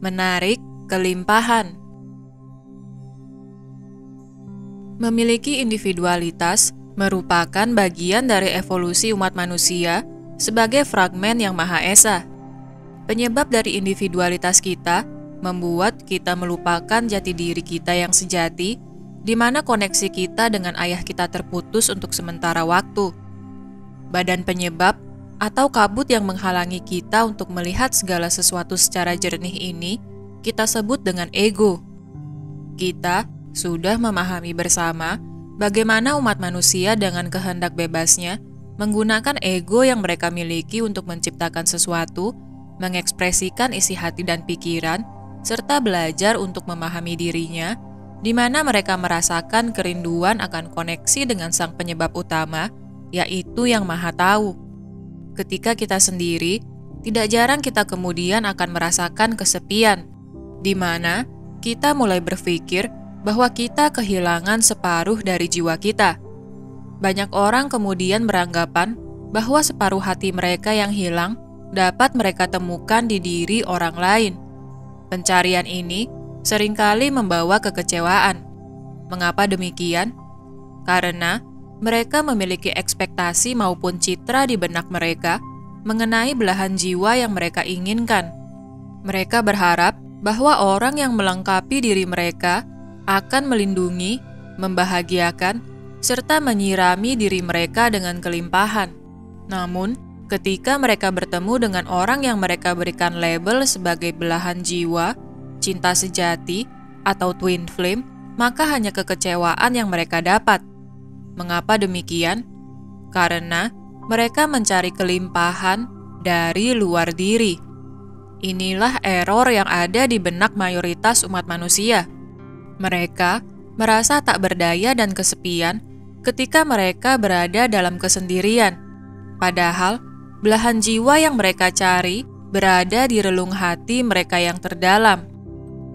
menarik kelimpahan. Memiliki individualitas merupakan bagian dari evolusi umat manusia sebagai fragmen yang Maha Esa. Penyebab dari individualitas kita membuat kita melupakan jati diri kita yang sejati, di mana koneksi kita dengan ayah kita terputus untuk sementara waktu. Badan penyebab atau kabut yang menghalangi kita untuk melihat segala sesuatu secara jernih ini, kita sebut dengan ego. Kita sudah memahami bersama bagaimana umat manusia dengan kehendak bebasnya menggunakan ego yang mereka miliki untuk menciptakan sesuatu, mengekspresikan isi hati dan pikiran, serta belajar untuk memahami dirinya, di mana mereka merasakan kerinduan akan koneksi dengan sang penyebab utama, yaitu Yang Maha Tahu. Ketika kita sendiri, tidak jarang kita kemudian akan merasakan kesepian, di mana kita mulai berpikir bahwa kita kehilangan separuh dari jiwa kita. Banyak orang kemudian beranggapan bahwa separuh hati mereka yang hilang dapat mereka temukan di diri orang lain. Pencarian ini seringkali membawa kekecewaan. Mengapa demikian? Karena mereka memiliki ekspektasi maupun citra di benak mereka mengenai belahan jiwa yang mereka inginkan. Mereka berharap bahwa orang yang melengkapi diri mereka akan melindungi, membahagiakan, serta menyirami diri mereka dengan kelimpahan. Namun, ketika mereka bertemu dengan orang yang mereka berikan label sebagai belahan jiwa, cinta sejati, atau twin flame, maka hanya kekecewaan yang mereka dapat. Mengapa demikian? Karena mereka mencari kelimpahan dari luar diri. Inilah error yang ada di benak mayoritas umat manusia. Mereka merasa tak berdaya dan kesepian ketika mereka berada dalam kesendirian. Padahal, belahan jiwa yang mereka cari berada di relung hati mereka yang terdalam.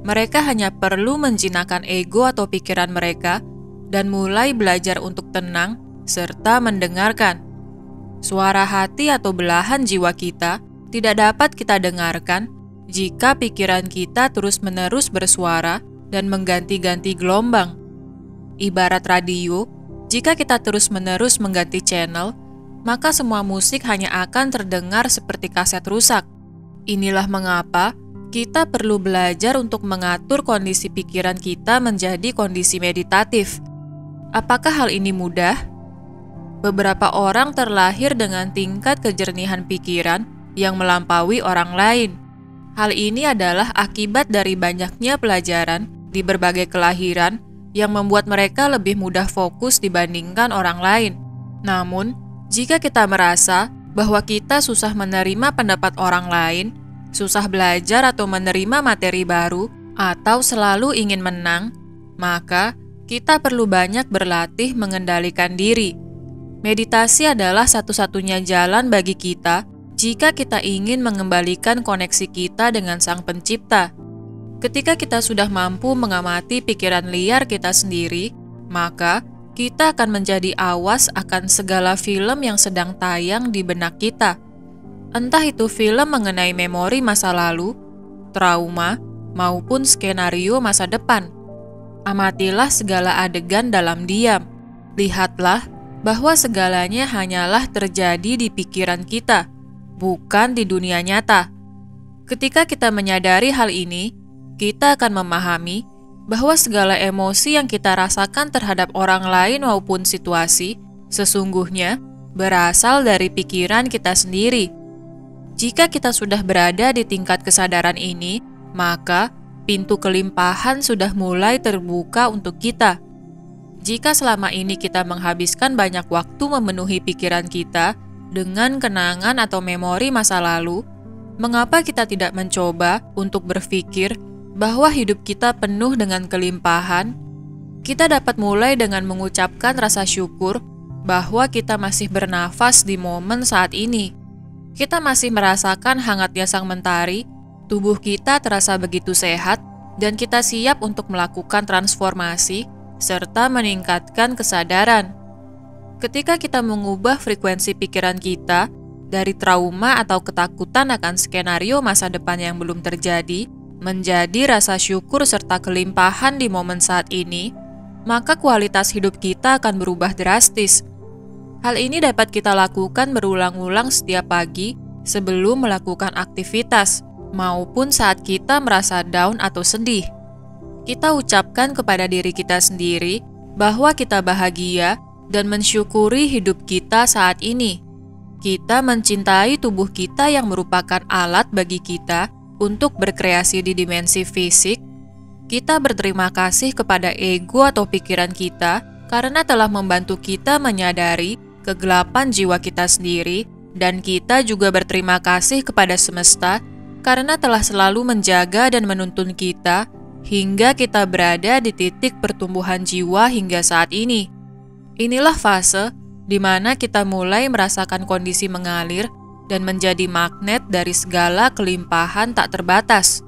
Mereka hanya perlu menjinakkan ego atau pikiran mereka dan mulai belajar untuk tenang serta mendengarkan. Suara hati atau belahan jiwa kita tidak dapat kita dengarkan jika pikiran kita terus-menerus bersuara dan mengganti-ganti gelombang. Ibarat radio, jika kita terus-menerus mengganti channel, maka semua musik hanya akan terdengar seperti kaset rusak. Inilah mengapa kita perlu belajar untuk mengatur kondisi pikiran kita menjadi kondisi meditatif. Apakah hal ini mudah? Beberapa orang terlahir dengan tingkat kejernihan pikiran yang melampaui orang lain. Hal ini adalah akibat dari banyaknya pelajaran di berbagai kelahiran yang membuat mereka lebih mudah fokus dibandingkan orang lain. Namun, jika kita merasa bahwa kita susah menerima pendapat orang lain, susah belajar atau menerima materi baru, atau selalu ingin menang, maka kita perlu banyak berlatih mengendalikan diri. Meditasi adalah satu-satunya jalan bagi kita jika kita ingin mengembalikan koneksi kita dengan Sang Pencipta. Ketika kita sudah mampu mengamati pikiran liar kita sendiri, maka kita akan menjadi awas akan segala film yang sedang tayang di benak kita. Entah itu film mengenai memori masa lalu, trauma, maupun skenario masa depan. Amatilah segala adegan dalam diam. Lihatlah bahwa segalanya hanyalah terjadi di pikiran kita, bukan di dunia nyata. Ketika kita menyadari hal ini, kita akan memahami bahwa segala emosi yang kita rasakan terhadap orang lain maupun situasi sesungguhnya berasal dari pikiran kita sendiri. Jika kita sudah berada di tingkat kesadaran ini, maka pintu kelimpahan sudah mulai terbuka untuk kita. Jika selama ini kita menghabiskan banyak waktu memenuhi pikiran kita dengan kenangan atau memori masa lalu, mengapa kita tidak mencoba untuk berpikir bahwa hidup kita penuh dengan kelimpahan? Kita dapat mulai dengan mengucapkan rasa syukur bahwa kita masih bernafas di momen saat ini. Kita masih merasakan hangatnya sang mentari, tubuh kita terasa begitu sehat, dan kita siap untuk melakukan transformasi serta meningkatkan kesadaran. Ketika kita mengubah frekuensi pikiran kita dari trauma atau ketakutan akan skenario masa depan yang belum terjadi, menjadi rasa syukur serta kelimpahan di momen saat ini, maka kualitas hidup kita akan berubah drastis. Hal ini dapat kita lakukan berulang-ulang setiap pagi sebelum melakukan aktivitas, maupun saat kita merasa down atau sedih. Kita ucapkan kepada diri kita sendiri bahwa kita bahagia dan mensyukuri hidup kita saat ini. Kita mencintai tubuh kita yang merupakan alat bagi kita untuk berkreasi di dimensi fisik. Kita berterima kasih kepada ego atau pikiran kita karena telah membantu kita menyadari kegelapan jiwa kita sendiri, dan kita juga berterima kasih kepada semesta karena telah selalu menjaga dan menuntun kita hingga kita berada di titik pertumbuhan jiwa hingga saat ini. Inilah fase di mana kita mulai merasakan kondisi mengalir dan menjadi magnet dari segala kelimpahan tak terbatas.